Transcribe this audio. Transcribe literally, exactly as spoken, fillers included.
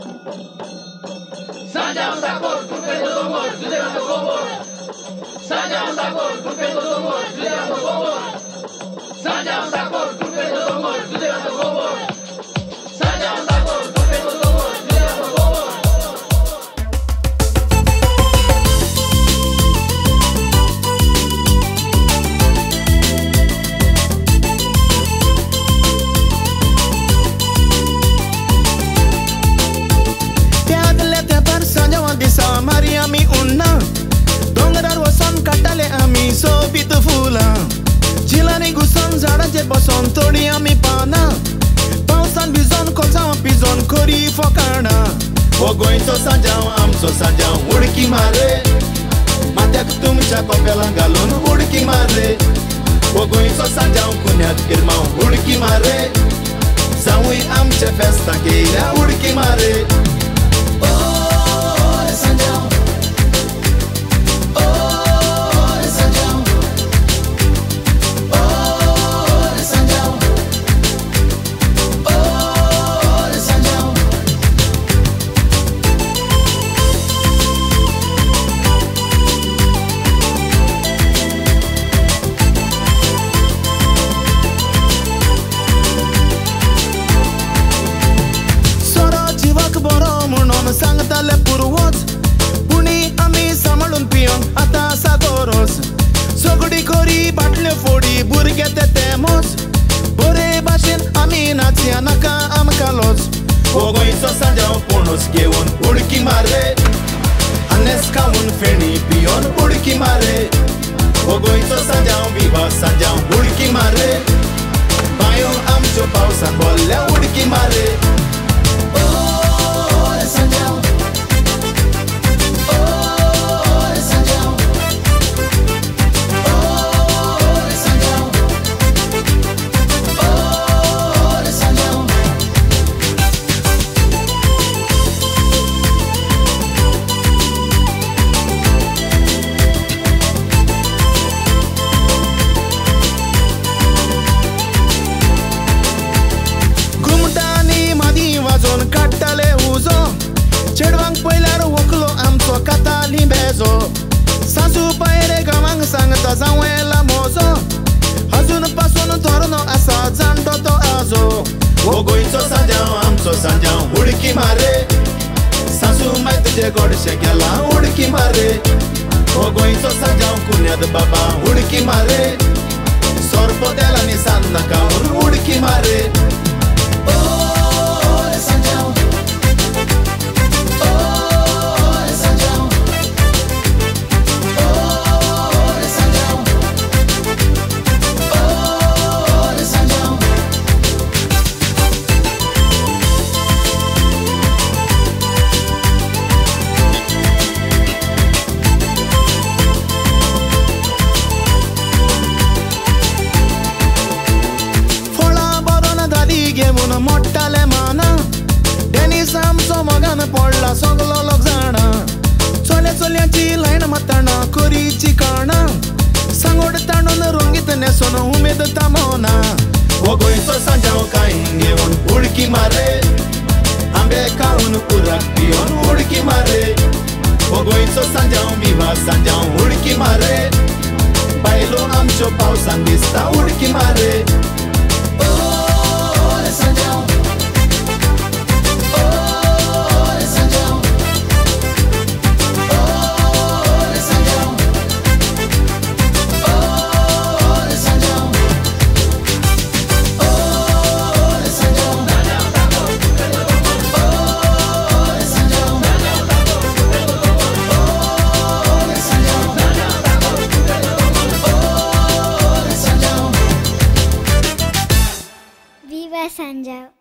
São João sabor com pelo do amor, judeia do amor. São João sabor com pelo do amor, judeia do amor. São João sabor com pelo do amor, judeia do amor. São João sabor com pelo do amor, judeia do amor. Boson todi ami pana, pausan bizon kosa bizon kori fokana. Ogoin so São João, am so São João, urki mare. Matak tumcha kopelan galon, urki mare. Ogoin so São João, cunhado irmão, urki mare. Saui am che festa queira, urki mare. Oh, São João. Sangtale purwot, puni ami samalun piyon ata sagoros. Sogdi kori batle fodi burgete temos. Bore bashin ami natia naka am kalos. Ogoi so São João ponos kevon urki mare. Aneska un feni piyon urki mare. Ogoi so São João viva São João urki mare. Bayo am chopau sagolle urki mare. Ogoi so São João, am so São João, urki mare. Sasu mai tujhe godse gela, urki mare. Ogoi so São João, cunyad baba, urki mare. Sorpo dela ni sanna kaun, urki mare. Oh, São João. Ogoi so São João kainge on urki mare. Ambe kaun purak pion urki mare. Ogoi so São João viva São João urki mare. Bailo amcho pausangista urki mare. Oh, São João. São João.